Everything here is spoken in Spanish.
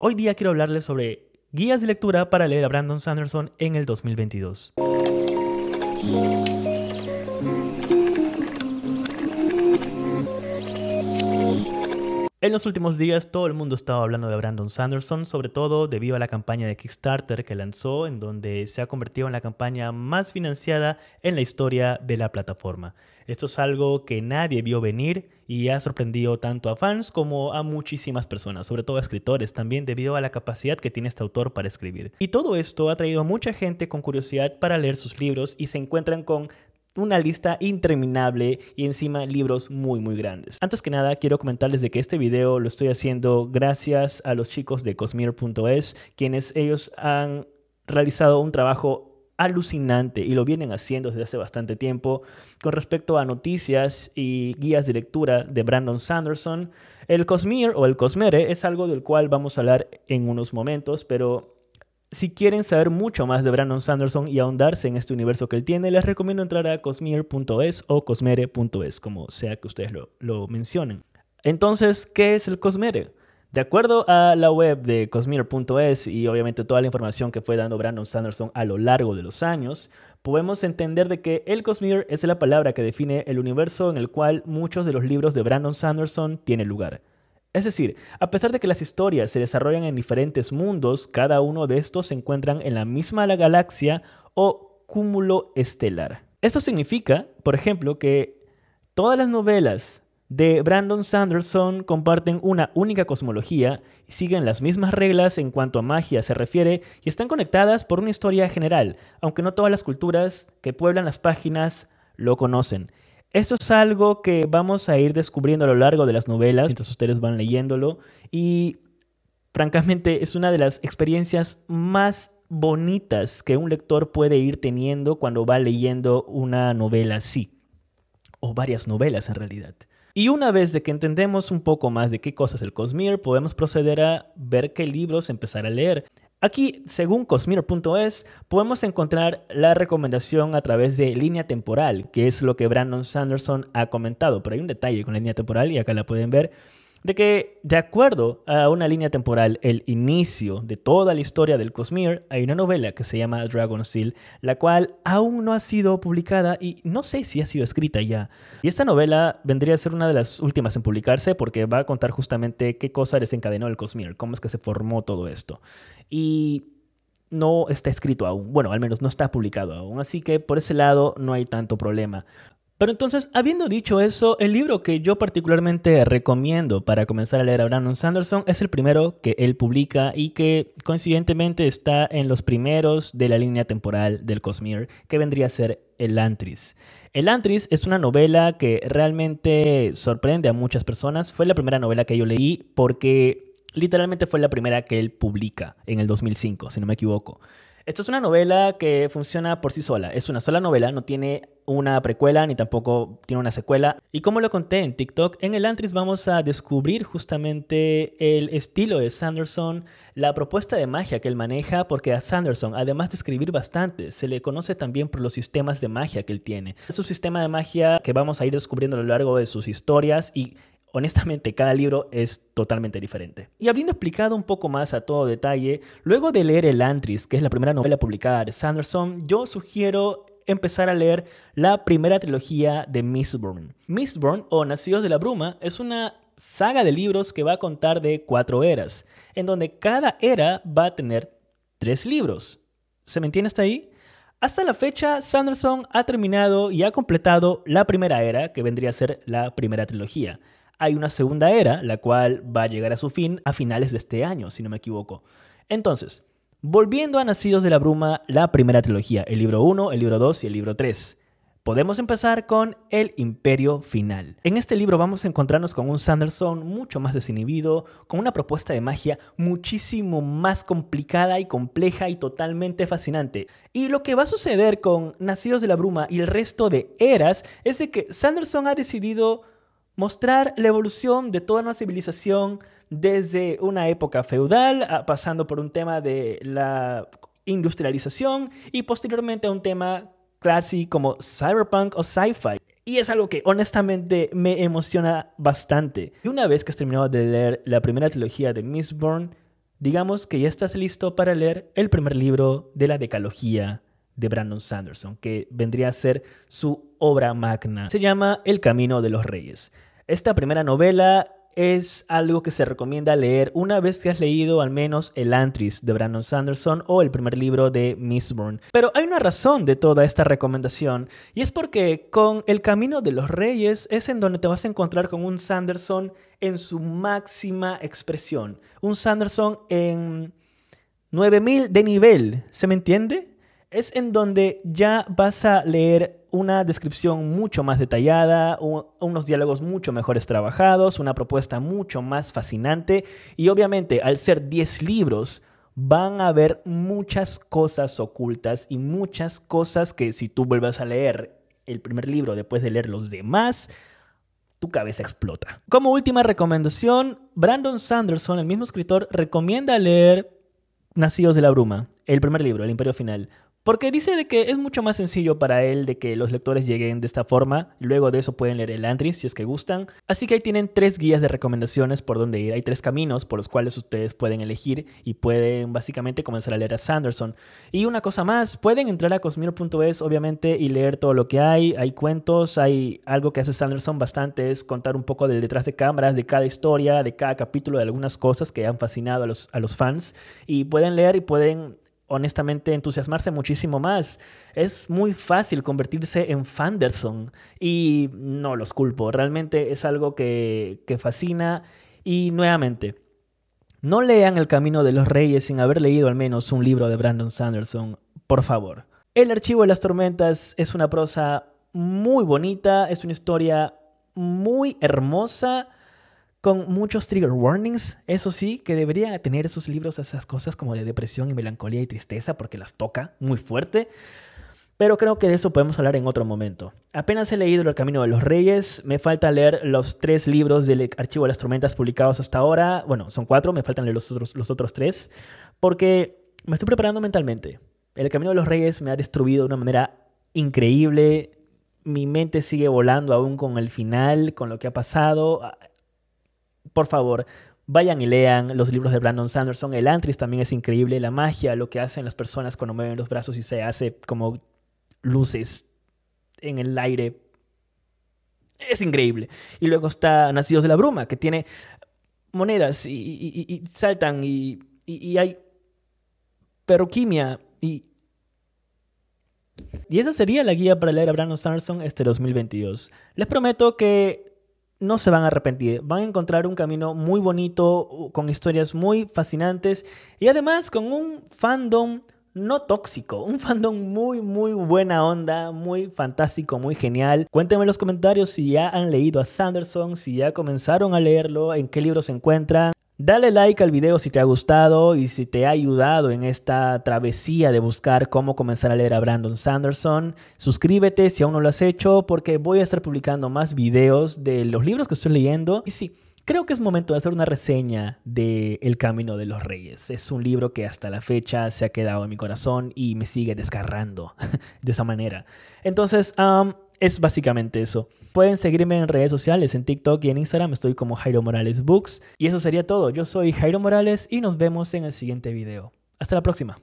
Hoy día quiero hablarles sobre guías de lectura para leer a Brandon Sanderson en el 2022. En los últimos días todo el mundo estaba hablando de Brandon Sanderson, sobre todo debido a la campaña de Kickstarter que lanzó, en donde se ha convertido en la campaña más financiada en la historia de la plataforma. Esto es algo que nadie vio venir y ha sorprendido tanto a fans como a muchísimas personas, sobre todo a escritores también, debido a la capacidad que tiene este autor para escribir. Y todo esto ha traído a mucha gente con curiosidad para leer sus libros y se encuentran con una lista interminable y encima libros muy grandes. Antes que nada quiero comentarles de que este video lo estoy haciendo gracias a los chicos de Cosmere.es, quienes ellos han realizado un trabajo alucinante y lo vienen haciendo desde hace bastante tiempo con respecto a noticias y guías de lectura de Brandon Sanderson. El Cosmere o el Cosmere es algo del cual vamos a hablar en unos momentos, pero si quieren saber mucho más de Brandon Sanderson y ahondarse en este universo que él tiene, les recomiendo entrar a Cosmere.es o Cosmere.es, como sea que ustedes lo mencionen. Entonces, ¿qué es el Cosmere? De acuerdo a la web de Cosmere.es y obviamente toda la información que fue dando Brandon Sanderson a lo largo de los años, podemos entender de que el Cosmere es la palabra que define el universo en el cual muchos de los libros de Brandon Sanderson tienen lugar. Es decir, a pesar de que las historias se desarrollan en diferentes mundos, cada uno de estos se encuentran en la misma galaxia o cúmulo estelar. Esto significa, por ejemplo, que todas las novelas de Brandon Sanderson comparten una única cosmología, siguen las mismas reglas en cuanto a magia se refiere y están conectadas por una historia general, aunque no todas las culturas que pueblan las páginas lo conocen. Esto es algo que vamos a ir descubriendo a lo largo de las novelas, mientras ustedes van leyéndolo, y francamente es una de las experiencias más bonitas que un lector puede ir teniendo cuando va leyendo una novela así, o varias novelas en realidad. Y una vez de que entendemos un poco más de qué cosa es el Cosmere, podemos proceder a ver qué libros empezar a leer. Aquí, según Cosmere.es, podemos encontrar la recomendación a través de línea temporal, que es lo que Brandon Sanderson ha comentado. Pero hay un detalle con la línea temporal, y acá la pueden ver, de que de acuerdo a una línea temporal, el inicio de toda la historia del Cosmere, hay una novela que se llama Dragonsteel, la cual aún no ha sido publicada y no sé si ha sido escrita ya. Y esta novela vendría a ser una de las últimas en publicarse porque va a contar justamente qué cosa desencadenó el Cosmere, cómo es que se formó todo esto. Y no está escrito aún, bueno, al menos no está publicado aún, así que por ese lado no hay tanto problema. Pero entonces, habiendo dicho eso, el libro que yo particularmente recomiendo para comenzar a leer a Brandon Sanderson es el primero que él publica y que coincidentemente está en los primeros de la línea temporal del Cosmere, que vendría a ser Elantris. Elantris es una novela que realmente sorprende a muchas personas. Fue la primera novela que yo leí porque literalmente fue la primera que él publica en el 2005, si no me equivoco. Esta es una novela que funciona por sí sola. Es una sola novela, no tiene una precuela ni tampoco tiene una secuela. Y como lo conté en TikTok, en Elantris vamos a descubrir justamente el estilo de Sanderson, la propuesta de magia que él maneja, porque a Sanderson, además de escribir bastante, se le conoce también por los sistemas de magia que él tiene. Es un sistema de magia que vamos a ir descubriendo a lo largo de sus historias y honestamente, cada libro es totalmente diferente. Y habiendo explicado un poco más a todo detalle, luego de leer Elantris, que es la primera novela publicada de Sanderson, yo sugiero empezar a leer la primera trilogía de Mistborn. Mistborn, o Nacidos de la Bruma, es una saga de libros que va a contar de 4 eras, en donde cada era va a tener 3 libros. ¿Se me entiende hasta ahí? Hasta la fecha, Sanderson ha terminado y ha completado la primera era, que vendría a ser la primera trilogía. Hay una segunda era, la cual va a llegar a su fin a finales de este año, si no me equivoco. Entonces, volviendo a Nacidos de la Bruma, la primera trilogía, el libro 1, el libro 2 y el libro 3. Podemos empezar con El Imperio Final. En este libro vamos a encontrarnos con un Sanderson mucho más desinhibido, con una propuesta de magia muchísimo más complicada y compleja y totalmente fascinante. Y lo que va a suceder con Nacidos de la Bruma y el resto de eras es de que Sanderson ha decidido mostrar la evolución de toda una civilización desde una época feudal, pasando por un tema de la industrialización y posteriormente a un tema classy como cyberpunk o sci-fi. Y es algo que honestamente me emociona bastante. Y una vez que has terminado de leer la primera trilogía de Mistborn, digamos que ya estás listo para leer el primer libro de la Decalogía de Brandon Sanderson, que vendría a ser su obra magna. Se llama El Camino de los Reyes. Esta primera novela es algo que se recomienda leer una vez que has leído al menos Elantris de Brandon Sanderson o el primer libro de Mistborn. Pero hay una razón de toda esta recomendación, y es porque con El Camino de los Reyes es en donde te vas a encontrar con un Sanderson en su máxima expresión. Un Sanderson en 9000 de nivel, ¿se me entiende? Es en donde ya vas a leer una descripción mucho más detallada, unos diálogos mucho mejores trabajados, una propuesta mucho más fascinante, y obviamente al ser 10 libros van a haber muchas cosas ocultas y muchas cosas que si tú vuelves a leer el primer libro después de leer los demás, tu cabeza explota. Como última recomendación, Brandon Sanderson, el mismo escritor, recomienda leer Nacidos de la Bruma, el primer libro, El Imperio Final. Porque dice de que es mucho más sencillo para él de que los lectores lleguen de esta forma. Luego de eso pueden leer Elantris si es que gustan. Así que ahí tienen 3 guías de recomendaciones por donde ir. Hay 3 caminos por los cuales ustedes pueden elegir y pueden básicamente comenzar a leer a Sanderson. Y una cosa más, pueden entrar a Cosmere.es obviamente y leer todo lo que hay. Hay cuentos, hay algo que hace Sanderson bastante, es contar un poco del detrás de cámaras, de cada historia, de cada capítulo, de algunas cosas que han fascinado a los fans. Y pueden leer y pueden honestamente entusiasmarse muchísimo más. Es muy fácil convertirse en Fanderson y no los culpo, realmente es algo que fascina. Y nuevamente, no lean El Camino de los Reyes sin haber leído al menos un libro de Brandon Sanderson, por favor. El Archivo de las Tormentas es una prosa muy bonita, es una historia muy hermosa, con muchos trigger warnings, eso sí, que deberían tener esos libros, esas cosas como de depresión y melancolía y tristeza, porque las toca muy fuerte. Pero creo que de eso podemos hablar en otro momento. Apenas he leído El Camino de los Reyes, me falta leer los 3 libros del Archivo de las Tormentas publicados hasta ahora. Bueno, son 4, me faltan leer los otros 3, porque me estoy preparando mentalmente. El Camino de los Reyes me ha destruido de una manera increíble. Mi mente sigue volando aún con el final, con lo que ha pasado. Por favor, vayan y lean los libros de Brandon Sanderson. Elantris también es increíble. La magia, lo que hacen las personas cuando mueven los brazos y se hace como luces en el aire. Es increíble. Y luego está Nacidos de la Bruma, que tiene monedas y saltan y hay perroquimia. Y esa sería la guía para leer a Brandon Sanderson este 2022. Les prometo que no se van a arrepentir, van a encontrar un camino muy bonito, con historias muy fascinantes y además con un fandom no tóxico, un fandom muy muy buena onda, muy fantástico, muy genial. Cuéntenme en los comentarios si ya han leído a Sanderson, si ya comenzaron a leerlo, en qué libro se encuentran. Dale like al video si te ha gustado y si te ha ayudado en esta travesía de buscar cómo comenzar a leer a Brandon Sanderson. Suscríbete si aún no lo has hecho, porque voy a estar publicando más videos de los libros que estoy leyendo. Y sí, creo que es momento de hacer una reseña de El Camino de los Reyes. Es un libro que hasta la fecha se ha quedado en mi corazón y me sigue desgarrando de esa manera. Entonces, es básicamente eso. Pueden seguirme en redes sociales, en TikTok y en Instagram. Estoy como Jairo Morales Books. Y eso sería todo. Yo soy Jairo Morales y nos vemos en el siguiente video. Hasta la próxima.